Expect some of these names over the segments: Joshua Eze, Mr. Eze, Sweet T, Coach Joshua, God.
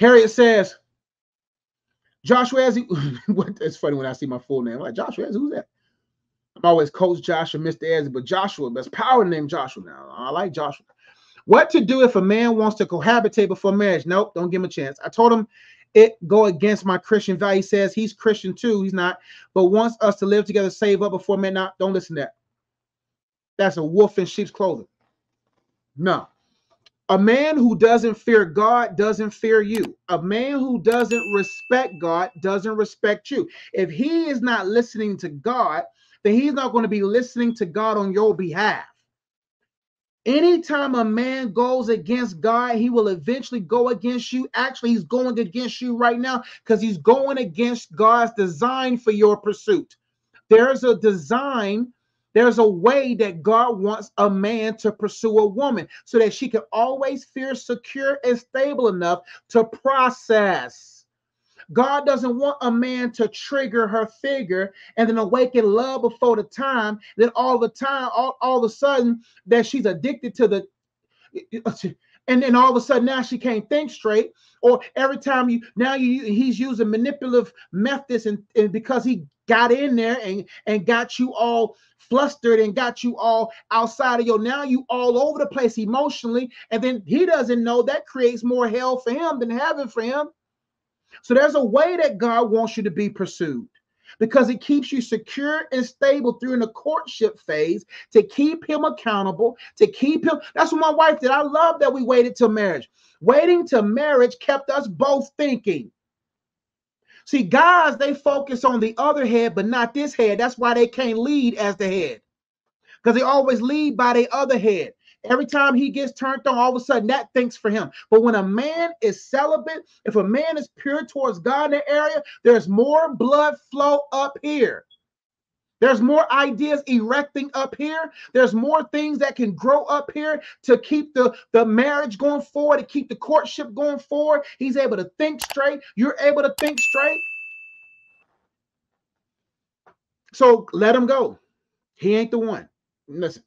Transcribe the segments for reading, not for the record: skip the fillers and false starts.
Harriet says, Joshua Eze. It's funny when I see my full name. I'm like, Joshua Eze, who's that? I'm always Coach Joshua, Mr. Eze, but Joshua, that's power name Joshua now. I like Joshua. What to do if a man wants to cohabitate before marriage? Nope, don't give him a chance. I told him it go against my Christian value. He says he's Christian too. He's not, but wants us to live together, save up before marriage. Not, don't listen to that. That's a wolf in sheep's clothing. No. A man who doesn't fear God doesn't fear you. A man who doesn't respect God doesn't respect you. If he is not listening to God, then he's not going to be listening to God on your behalf. Anytime a man goes against God, he will eventually go against you. Actually, he's going against you right now because he's going against God's design for your pursuit. There's a design. There's a way that God wants a man to pursue a woman so that she can always feel secure and stable enough to process. God doesn't want a man to trigger her figure and then awaken love before the time. Then all of a sudden that she's addicted to the, and then all of a sudden now she can't think straight. Or every time he's using manipulative methods and because he got in there and got you all flustered and got you all outside of your, now you all over the place emotionally. And then he doesn't know that creates more hell for him than heaven for him. So there's a way that God wants you to be pursued because it keeps you secure and stable through in the courtship phase to keep him accountable, to keep him. That's what my wife did. I love that we waited till marriage. Waiting till marriage kept us both thinking. See, guys, they focus on the other head, but not this head. That's why they can't lead as the head, because they always lead by the other head. Every time he gets turned on, all of a sudden that thinks for him. But when a man is celibate, if a man is pure towards God in the area, there's more blood flow up here. There's more ideas erecting up here. There's more things that can grow up here to keep the marriage going forward, to keep the courtship going forward. He's able to think straight. You're able to think straight. So let him go. He ain't the one. Listen,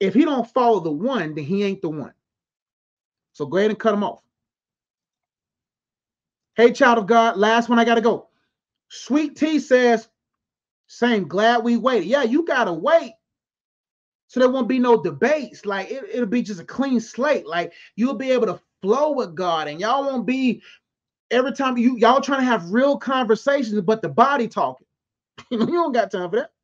if he don't follow the one, then he ain't the one. So go ahead and cut him off. Hey, child of God, last one, I got to go. Sweet T says, same, glad we waited. Yeah, you got to wait. So there won't be no debates. Like it'll be just a clean slate. Like you'll be able to flow with God and y'all won't be every time y'all trying to have real conversations, but the body talking. You don't got time for that.